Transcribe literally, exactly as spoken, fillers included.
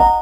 Oh,